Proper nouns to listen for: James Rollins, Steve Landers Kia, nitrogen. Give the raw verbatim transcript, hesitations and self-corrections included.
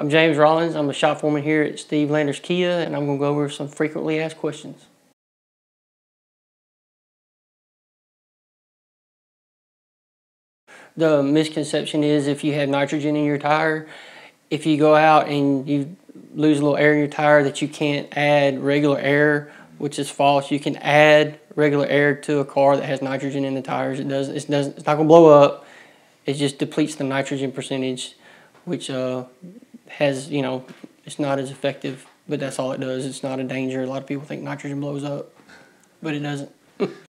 I'm James Rollins. I'm a shop foreman here at Steve Landers Kia, and I'm going to go over some frequently asked questions. The misconception is if you have nitrogen in your tire, if you go out and you lose a little air in your tire, that you can't add regular air, which is false. You can add regular air to a car that has nitrogen in the tires. It does, it does, it's not going to blow up. It just depletes the nitrogen percentage, which uh, has, you know, it's not as effective, but that's all it does. It's not a danger. A lot of people think nitrogen blows up, but it doesn't.